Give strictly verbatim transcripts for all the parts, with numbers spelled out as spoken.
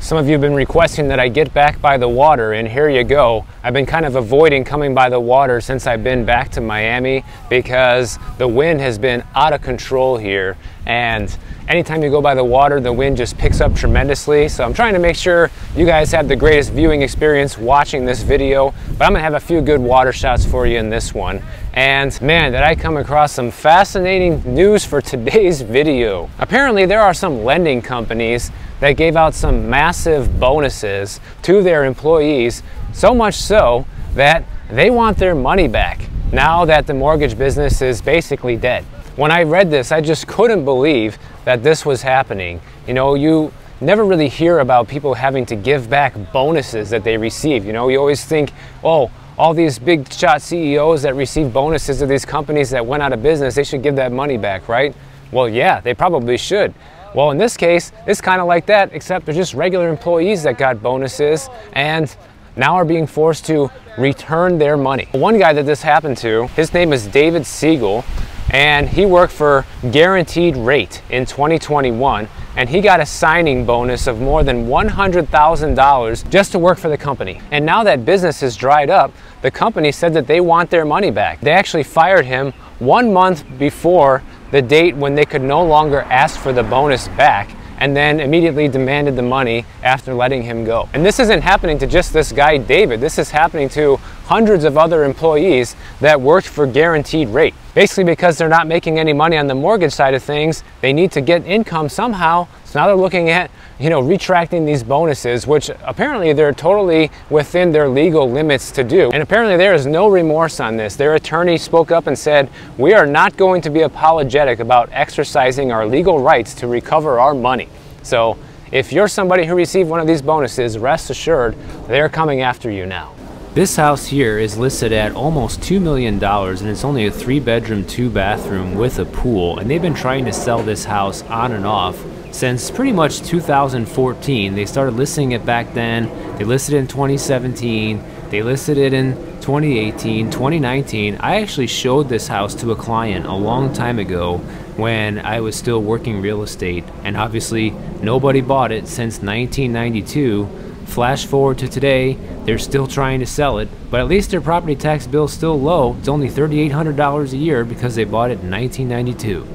Some of you have been requesting that I get back by the water, and here you go. I've been kind of avoiding coming by the water since I've been back to Miami because the wind has been out of control here, and anytime you go by the water, the wind just picks up tremendously. So I'm trying to make sure you guys have the greatest viewing experience watching this video, but I'm gonna have a few good water shots for you in this one. And man, did I come across some fascinating news for today's video. Apparently, there are some lending companies that gave out some massive bonuses to their employees, so much so that they want their money back now that the mortgage business is basically dead. When I read this, I just couldn't believe that this was happening. You know, you never really hear about people having to give back bonuses that they receive. You know, you always think, oh, all these big shot C E Os that receive bonuses of these companies that went out of business, they should give that money back, right? Well, yeah, they probably should. Well, in this case, it's kind of like that, except they're just regular employees that got bonuses and now are being forced to return their money. One guy that this happened to, his name is David Siegel, and he worked for Guaranteed Rate in twenty twenty-one, and he got a signing bonus of more than one hundred thousand dollars just to work for the company. And now that business has dried up, the company said that they want their money back. They actually fired him one month before the date when they could no longer ask for the bonus back, and then immediately demanded the money after letting him go. And this isn't happening to just this guy, David. This is happening to hundreds of other employees that worked for Guaranteed Rate. Basically, because they're not making any money on the mortgage side of things, they need to get income somehow. So now they're looking at, you know, retracting these bonuses, which apparently they're totally within their legal limits to do. And apparently there is no remorse on this. Their attorney spoke up and said, "We are not going to be apologetic about exercising our legal rights to recover our money." So if you're somebody who received one of these bonuses, rest assured, they're coming after you now. This house here is listed at almost two million dollars, and it's only a three bedroom, two bathroom with a pool. And they've been trying to sell this house on and off since pretty much two thousand fourteen. They started listing it back then. They listed it in twenty seventeen. They listed it in twenty eighteen, twenty nineteen. I actually showed this house to a client a long time ago when I was still working real estate, and obviously nobody bought it since nineteen ninety-two. Flash forward to today, they're still trying to sell it, but at least their property tax bill is still low. It's only three thousand eight hundred dollars a year because they bought it in nineteen ninety-two.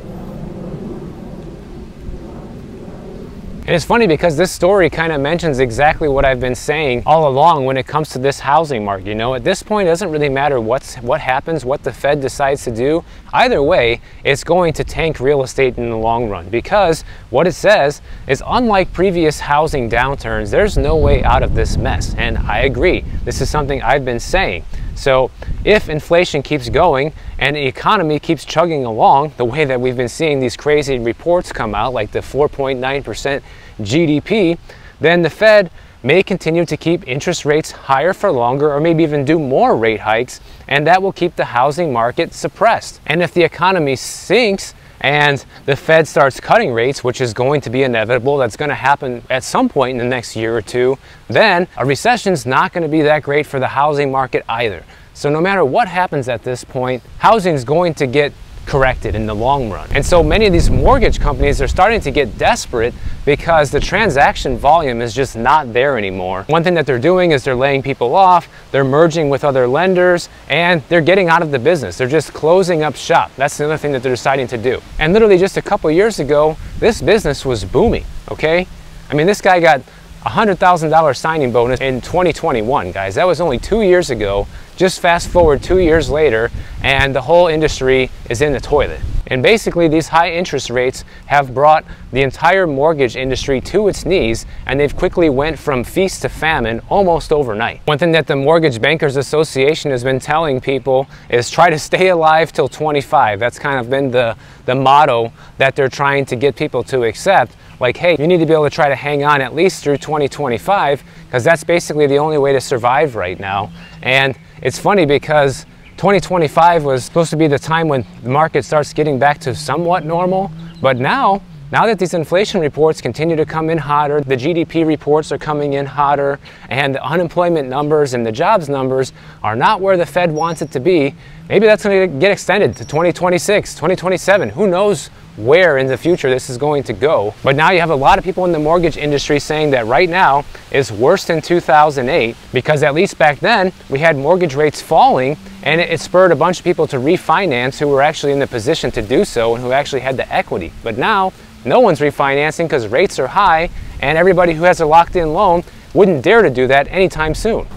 And it's funny because this story kind of mentions exactly what I've been saying all along when it comes to this housing market. You know, at this point, it doesn't really matter what's, what happens, what the Fed decides to do. Either way, it's going to tank real estate in the long run, because what it says is, unlike previous housing downturns, there's no way out of this mess. And I agree. This is something I've been saying. So if inflation keeps going and the economy keeps chugging along the way that we've been seeing these crazy reports come out, like the four point nine percent G D P, then the Fed may continue to keep interest rates higher for longer, or maybe even do more rate hikes, and that will keep the housing market suppressed. And if the economy sinks and the Fed starts cutting rates, which is going to be inevitable, that's going to happen at some point in the next year or two, then a recession's not going to be that great for the housing market either. So no matter what happens at this point, housing's going to get corrected in the long run. And so many of these mortgage companies are starting to get desperate because the transaction volume is just not there anymore. One thing that they're doing is they're laying people off, they're merging with other lenders, and they're getting out of the business. They're just closing up shop. That's another thing that they're deciding to do. And literally just a couple years ago, this business was booming, okay? I mean, this guy got a one hundred thousand dollar signing bonus in twenty twenty-one, guys. That was only two years ago. Just fast forward two years later, and the whole industry is in the toilet. And basically, these high interest rates have brought the entire mortgage industry to its knees, and they've quickly went from feast to famine almost overnight. One thing that the Mortgage Bankers Association has been telling people is try to stay alive till twenty-five. That's kind of been the, the motto that they're trying to get people to accept. Like, hey, you need to be able to try to hang on at least through twenty twenty-five, because that's basically the only way to survive right now. And it's funny because twenty twenty-five was supposed to be the time when the market starts getting back to somewhat normal, but now, now that these inflation reports continue to come in hotter, the G D P reports are coming in hotter, and the unemployment numbers and the jobs numbers are not where the Fed wants it to be, maybe that's going to get extended to twenty twenty-six, twenty twenty-seven, who knows where in the future this is going to go. But now you have a lot of people in the mortgage industry saying that right now it's worse than two thousand eight, because at least back then we had mortgage rates falling, and it spurred a bunch of people to refinance who were actually in the position to do so and who actually had the equity. But now no one's refinancing because rates are high, and everybody who has a locked-in loan wouldn't dare to do that anytime soon.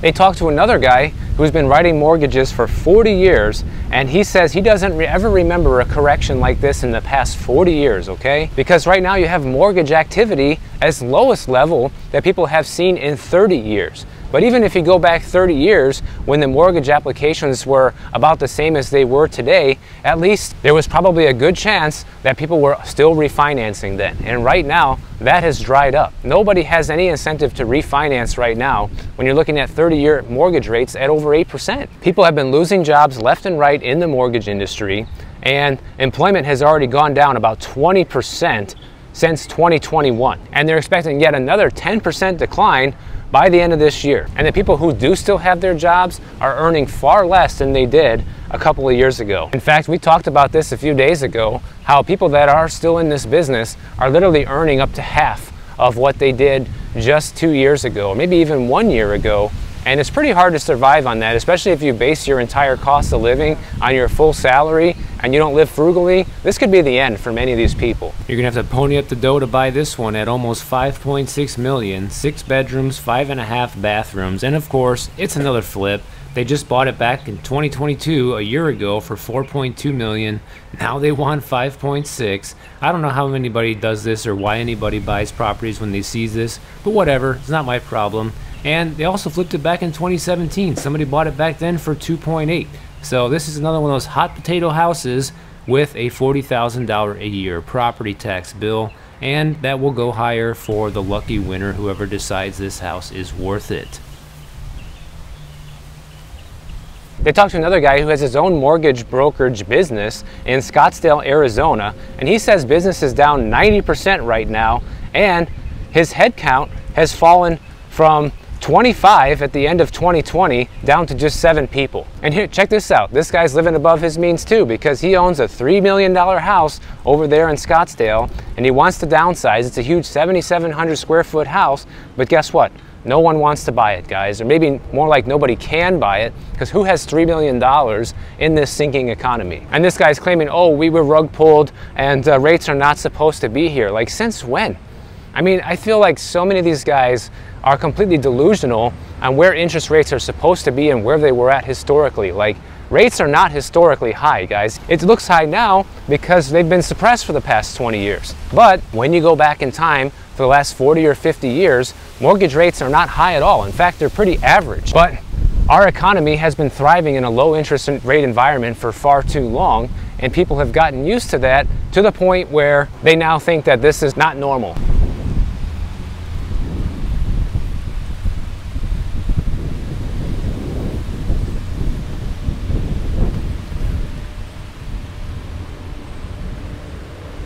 They talked to another guy who's been writing mortgages for forty years, and he says he doesn't re ever remember a correction like this in the past forty years, okay? Because right now you have mortgage activity as lowest level that people have seen in thirty years. But even if you go back thirty years, when the mortgage applications were about the same as they were today, at least there was probably a good chance that people were still refinancing then. And right now, that has dried up. Nobody has any incentive to refinance right now when you're looking at thirty-year mortgage rates at over eight percent. People have been losing jobs left and right in the mortgage industry, and employment has already gone down about twenty percent since twenty twenty-one. And they're expecting yet another ten percent decline by the end of this year. And the people who do still have their jobs are earning far less than they did a couple of years ago. In fact, we talked about this a few days ago, how people that are still in this business are literally earning up to half of what they did just two years ago, or maybe even one year ago. And it's pretty hard to survive on that, especially if you base your entire cost of living on your full salary and you don't live frugally. This could be the end for many of these people. You're gonna have to pony up the dough to buy this one at almost five point six million dollars, six bedrooms, five and a half bathrooms, and of course, it's another flip. They just bought it back in twenty twenty-two, a year ago, for four point two million dollars. Now they want five point six. I don't know how anybody does this or why anybody buys properties when they see this, but whatever, it's not my problem. And they also flipped it back in twenty seventeen. Somebody bought it back then for two point eight. So this is another one of those hot potato houses with a forty thousand dollars a year property tax bill, and that will go higher for the lucky winner, whoever decides this house is worth it. They talked to another guy who has his own mortgage brokerage business in Scottsdale, Arizona, and he says business is down ninety percent right now, and his headcount has fallen from twenty-five at the end of twenty twenty down to just seven people. And here, check this out. This guy's living above his means too, because he owns a three million dollar house over there in Scottsdale, and he wants to downsize. It's a huge seventy-seven hundred square foot house, but guess what? No one wants to buy it, guys. Or maybe more like nobody can buy it, because who has three million dollars in this sinking economy? And this guy's claiming, oh, we were rug pulled and uh, rates are not supposed to be here. Like, since when? I mean, I feel like so many of these guys are completely delusional on where interest rates are supposed to be and where they were at historically. Like, rates are not historically high, guys. It looks high now because they've been suppressed for the past twenty years. But when you go back in time, for the last forty or fifty years, mortgage rates are not high at all. In fact, they're pretty average. But our economy has been thriving in a low interest rate environment for far too long, and people have gotten used to that to the point where they now think that this is not normal.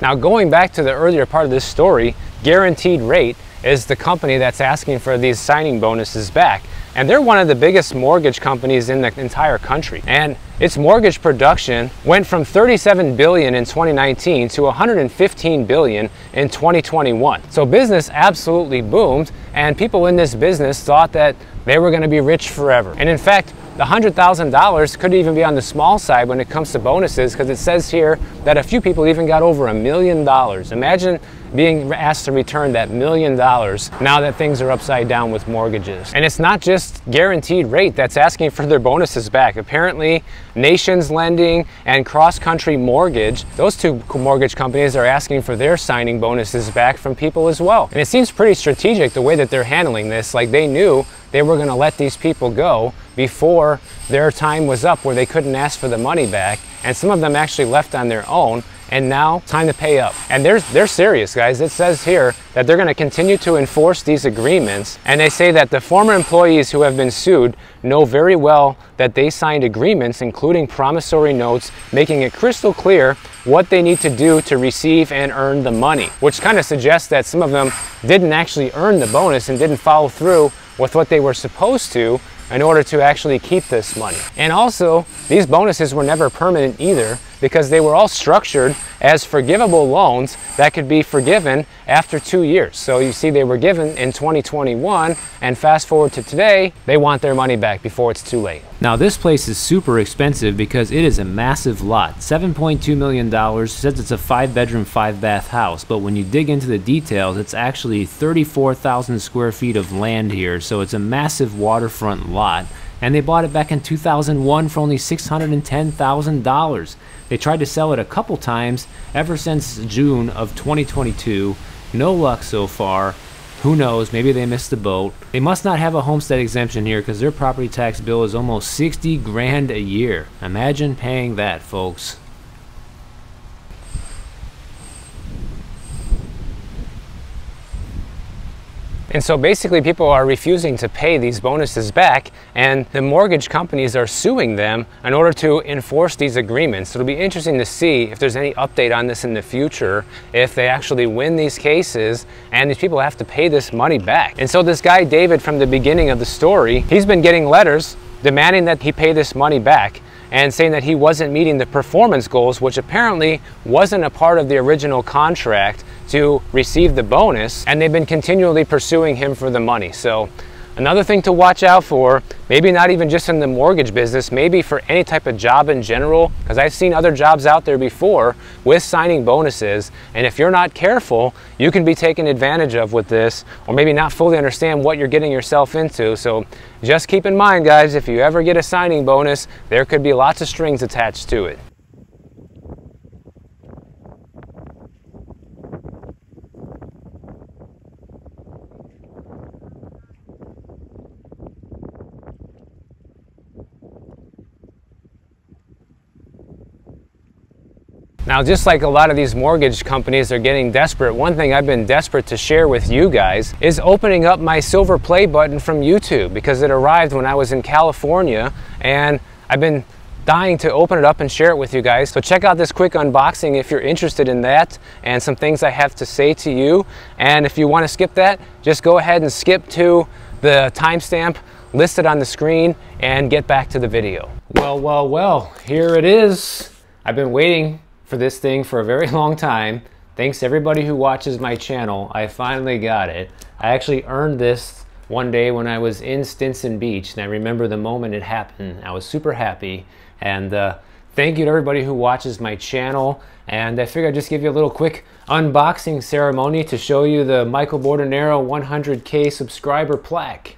Now, going back to the earlier part of this story, Guaranteed Rate is the company that's asking for these signing bonuses back. And they're one of the biggest mortgage companies in the entire country. And its mortgage production went from thirty-seven billion dollars in twenty nineteen to one hundred fifteen billion dollars in twenty twenty-one. So business absolutely boomed, and people in this business thought that they were gonna be rich forever. And in fact, the one hundred thousand dollars could even be on the small side when it comes to bonuses, because it says here that a few people even got over a million dollars. Imagine being asked to return that million dollars now that things are upside down with mortgages. And it's not just Guaranteed Rate that's asking for their bonuses back. Apparently, Nations Lending and Cross Country Mortgage, those two mortgage companies, are asking for their signing bonuses back from people as well. And it seems pretty strategic the way that they're handling this. Like, they knew they were gonna let these people go before their time was up where they couldn't ask for the money back. And some of them actually left on their own. and now time to pay up. And they're, they're serious, guys. It says here that they're going to continue to enforce these agreements, and they say that the former employees who have been sued know very well that they signed agreements including promissory notes, making it crystal clear what they need to do to receive and earn the money, which kind of suggests that some of them didn't actually earn the bonus and didn't follow through with what they were supposed to in order to actually keep this money. And also, these bonuses were never permanent either, because they were all structured as forgivable loans that could be forgiven after two years. So you see, they were given in twenty twenty-one, and fast forward to today, they want their money back before it's too late. Now this place is super expensive because it is a massive lot, seven point two million dollars, says it's a five bedroom, five bath house, but when you dig into the details, it's actually thirty-four thousand square feet of land here, so it's a massive waterfront lot. And they bought it back in two thousand one for only six hundred ten thousand dollars. They tried to sell it a couple times ever since June of twenty twenty-two. No luck so far. Who knows, maybe they missed the boat. They must not have a homestead exemption here because their property tax bill is almost sixty grand a year. Imagine paying that, folks. And so basically people are refusing to pay these bonuses back, and the mortgage companies are suing them in order to enforce these agreements. So it'll be interesting to see if there's any update on this in the future, if they actually win these cases and these people have to pay this money back. And so this guy David from the beginning of the story, he's been getting letters demanding that he pay this money back and saying that he wasn't meeting the performance goals, which apparently wasn't a part of the original contract to receive the bonus, and they've been continually pursuing him for the money. So another thing to watch out for, maybe not even just in the mortgage business, maybe for any type of job in general, because I've seen other jobs out there before with signing bonuses, and if you're not careful, you can be taken advantage of with this, or maybe not fully understand what you're getting yourself into. So just keep in mind, guys, if you ever get a signing bonus, there could be lots of strings attached to it. Now, just like a lot of these mortgage companies are getting desperate, one thing I've been desperate to share with you guys is opening up my silver play button from YouTube, because it arrived when I was in California, and I've been dying to open it up and share it with you guys. So check out this quick unboxing if you're interested in that and some things I have to say to you. And if you want to skip that, just go ahead and skip to the timestamp listed on the screen and get back to the video. Well, well, well, here it is. I've been waiting for this thing for a very long time. Thanks everybody who watches my channel. I finally got it. I actually earned this one day when I was in Stinson Beach, and I remember the moment it happened. I was super happy, and uh, thank you to everybody who watches my channel. And I figured I'd just give you a little quick unboxing ceremony to show you the Michael Bordenaro one hundred K subscriber plaque.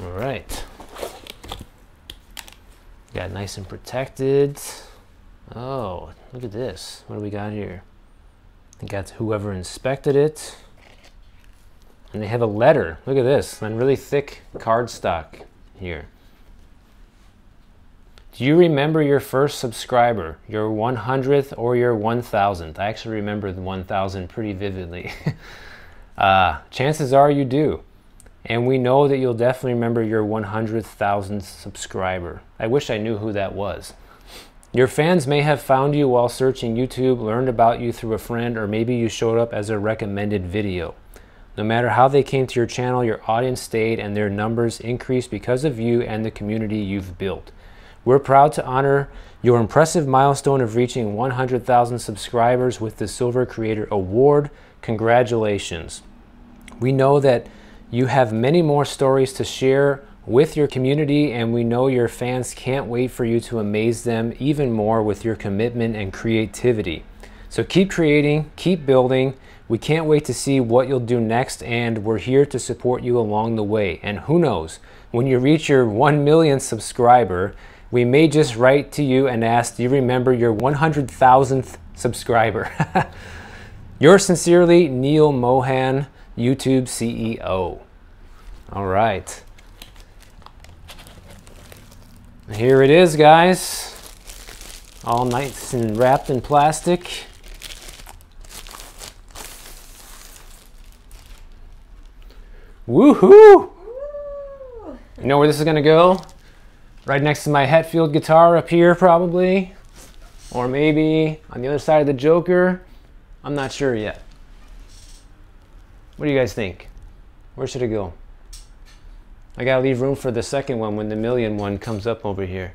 Alright, got nice and protected. Oh, look at this. What do we got here? I got whoever inspected it. And they have a letter. Look at this, on really thick cardstock here. Do you remember your first subscriber, your one hundredth or your one thousandth? I actually remember the one thousand pretty vividly. uh, chances are you do. And we know that you'll definitely remember your one hundred thousandth subscriber. I wish I knew who that was. Your fans may have found you while searching YouTube, learned about you through a friend, or maybe you showed up as a recommended video. No matter how they came to your channel, your audience stayed, and their numbers increased because of you and the community you've built. We're proud to honor your impressive milestone of reaching one hundred thousand subscribers with the Silver Creator Award. Congratulations. We know that you have many more stories to share with your community, and we know your fans can't wait for you to amaze them even more with your commitment and creativity. So keep creating, keep building. We can't wait to see what you'll do next, and we're here to support you along the way. And who knows, when you reach your one millionth subscriber, we may just write to you and ask, do you remember your one hundred thousandth subscriber. Yours sincerely, Neil Mohan, YouTube C E O. All right. Here it is, guys. All nice and wrapped in plastic. Woohoo! You know where this is gonna go? Right next to my Hetfield guitar up here, probably. Or maybe on the other side of the Joker. I'm not sure yet. What do you guys think? Where should it go? I gotta leave room for the second one when the million one comes up over here.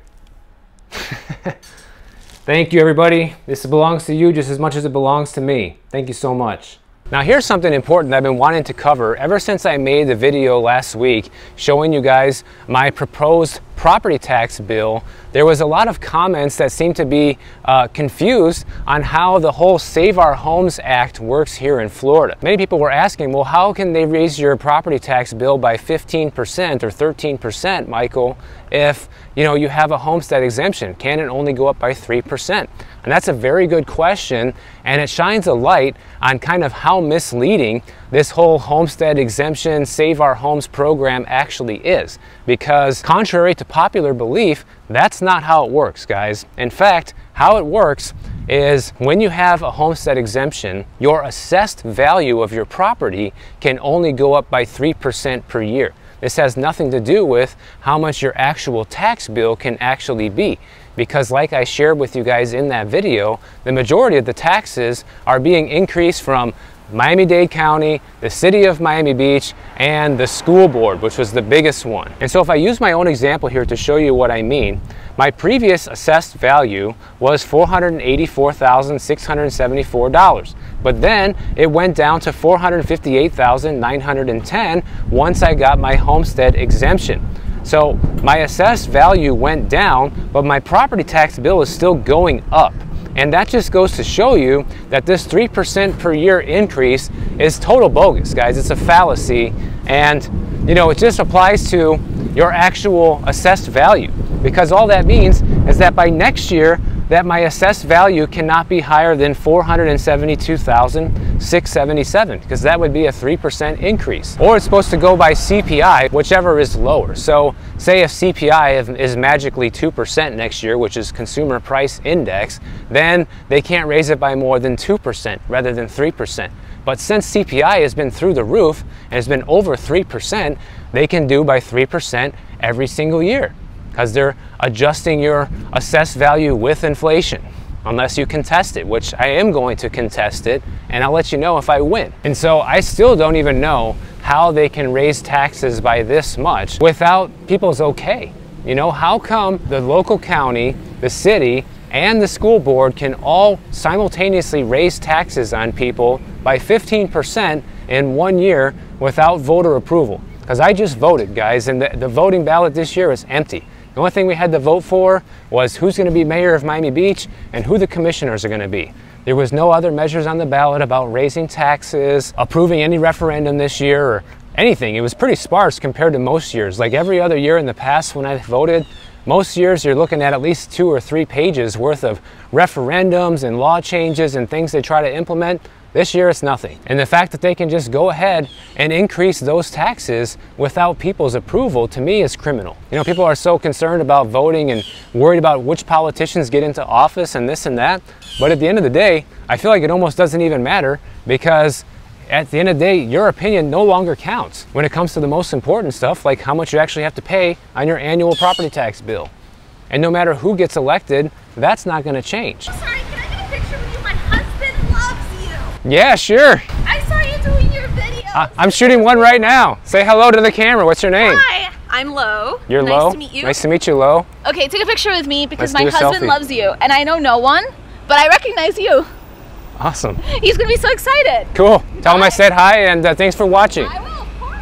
Thank you, everybody. This belongs to you just as much as it belongs to me. Thank you so much. Now here's something important that I've been wanting to cover ever since I made the video last week showing you guys my proposed property tax bill. There was a lot of comments that seemed to be uh, confused on how the whole Save Our Homes Act works here in Florida. Many people were asking, well, how can they raise your property tax bill by fifteen percent or thirteen percent, Michael, if you know you have a homestead exemption? Can it only go up by three percent? And that's a very good question, and it shines a light on kind of how misleading this whole homestead exemption Save Our Homes program actually is, because contrary to popular belief, that's not how it works, guys. In fact, how it works is when you have a homestead exemption, your assessed value of your property can only go up by three percent per year. This has nothing to do with how much your actual tax bill can actually be, because like I shared with you guys in that video, the majority of the taxes are being increased from Miami-Dade County, the city of Miami Beach, and the school board, which was the biggest one. And so if I use my own example here to show you what I mean, my previous assessed value was four hundred eighty-four thousand six hundred seventy-four dollars, but then it went down to four hundred fifty-eight thousand nine hundred ten dollars once I got my homestead exemption. So my assessed value went down, but my property tax bill is still going up. And that just goes to show you that this three percent per year increase is total bogus, guys. It's a fallacy. And, you know, it just applies to your actual assessed value, because all that means is that by next year, that my assessed value cannot be higher than four hundred seventy-two thousand six hundred seventy-seven dollars, because that would be a three percent increase. Or it's supposed to go by C P I, whichever is lower. So say if C P I is magically two percent next year, which is Consumer Price Index, then they can't raise it by more than two percent rather than three percent. But since C P I has been through the roof and has been over three percent, they can do by three percent every single year, because they're adjusting your assessed value with inflation, unless you contest it, which I am going to contest it, and I'll let you know if I win. And so I still don't even know how they can raise taxes by this much without people's okay. You know, how come the local county, the city, and the school board can all simultaneously raise taxes on people by fifteen percent in one year without voter approval? Because I just voted, guys, and the, the voting ballot this year is empty. The only thing we had to vote for was who's going to be mayor of Miami Beach and who the commissioners are going to be. There was no other measures on the ballot about raising taxes, approving any referendum this year, or anything. It was pretty sparse compared to most years. Like every other year in the past when I voted, most years you're looking at at least two or three pages worth of referendums and law changes and things they try to implement. This year it's nothing. And the fact that they can just go ahead and increase those taxes without people's approval, to me, is criminal. You know, people are so concerned about voting and worried about which politicians get into office and this and that. But at the end of the day, I feel like it almost doesn't even matter, because at the end of the day, your opinion no longer counts when it comes to the most important stuff, like how much you actually have to pay on your annual property tax bill. And no matter who gets elected, that's not going to change. Yeah, sure. I saw you doing your video. Uh, I'm shooting one right now. Say hello to the camera. What's your name? Hi, I'm Lo. You're nice Lo? Nice to meet you. Nice to meet you, Lo. Okay, take a picture with me, because Let's my husband selfie. Loves you. And I know no one, but I recognize you. Awesome. He's going to be so excited. Cool. Tell him I said hi, and uh, thanks for watching. I will, of course.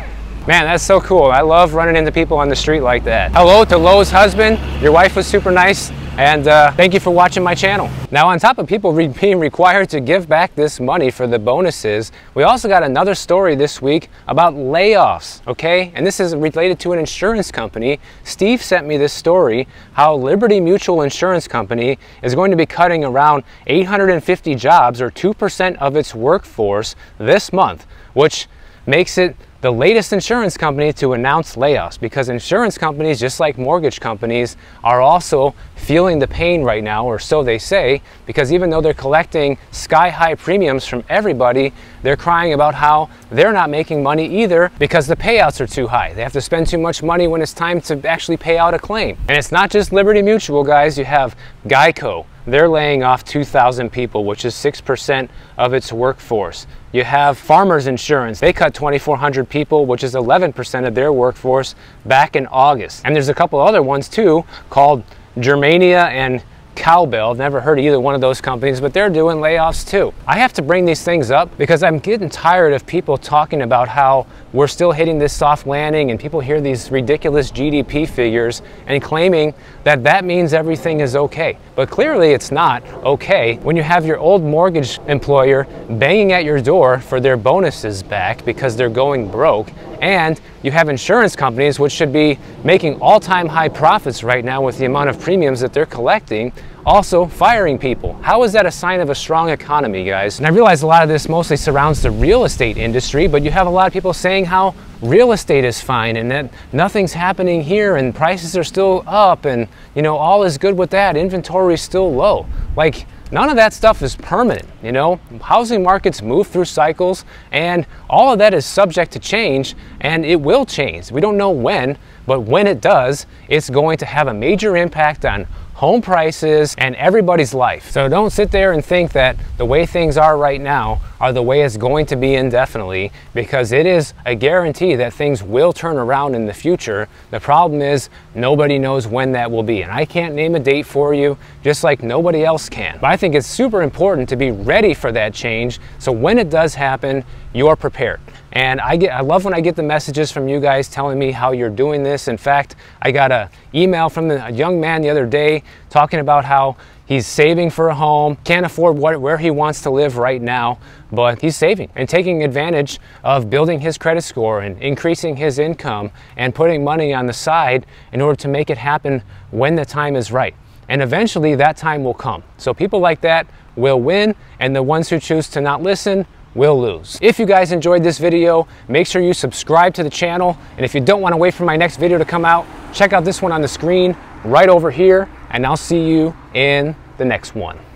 Man, that's so cool. I love running into people on the street like that. Hello to Lo's husband. Your wife was super nice. And uh, thank you for watching my channel. Now, on top of people re being required to give back this money for the bonuses, we also got another story this week about layoffs, okay? And this is related to an insurance company. Steve sent me this story, how Liberty Mutual Insurance Company is going to be cutting around eight hundred fifty jobs, or two percent of its workforce this month, which makes it the latest insurance company to announce layoffs, because insurance companies, just like mortgage companies, are also feeling the pain right now, or so they say, because even though they're collecting sky-high premiums from everybody, they're crying about how they're not making money either because the payouts are too high. They have to spend too much money when it's time to actually pay out a claim. And it's not just Liberty Mutual, guys. You have Geico. They're laying off two thousand people, which is six percent of its workforce. You have Farmers Insurance. They cut twenty-four hundred people, which is eleven percent of their workforce, back in August. And there's a couple other ones too, called Germania and Cowbell. I've never heard of either one of those companies, but they're doing layoffs too. I have to bring these things up because I'm getting tired of people talking about how we're still hitting this soft landing, and people hear these ridiculous G D P figures and claiming that that means everything is okay. But clearly it's not okay when you have your old mortgage employer banging at your door for their bonuses back because they're going broke, and you have insurance companies, which should be making all-time high profits right now with the amount of premiums that they're collecting, also firing people. How is that a sign of a strong economy, guys? And I realize a lot of this mostly surrounds the real estate industry, but you have a lot of people saying how real estate is fine and that nothing's happening here and prices are still up and, you know, all is good with that. Inventory is still low. Like, none of that stuff is permanent, you know? Housing markets move through cycles, and all of that is subject to change, and it will change. We don't know when, but when it does, it's going to have a major impact on home prices and everybody's life. So don't sit there and think that the way things are right now are the way it's going to be indefinitely, because it is a guarantee that things will turn around in the future. The problem is nobody knows when that will be, and I can't name a date for you, just like nobody else can. But I think it's super important to be ready for that change, so when it does happen, you're prepared. And I get, I love when I get the messages from you guys telling me how you're doing this. In fact, I got an email from the, a young man the other day talking about how he's saving for a home, can't afford what, where he wants to live right now, but he's saving and taking advantage of building his credit score and increasing his income and putting money on the side in order to make it happen when the time is right. And eventually that time will come. So people like that will win, and the ones who choose to not listen will lose. If you guys enjoyed this video, make sure you subscribe to the channel. And if you don't want to wait for my next video to come out, check out this one on the screen right over here, and I'll see you in the next one.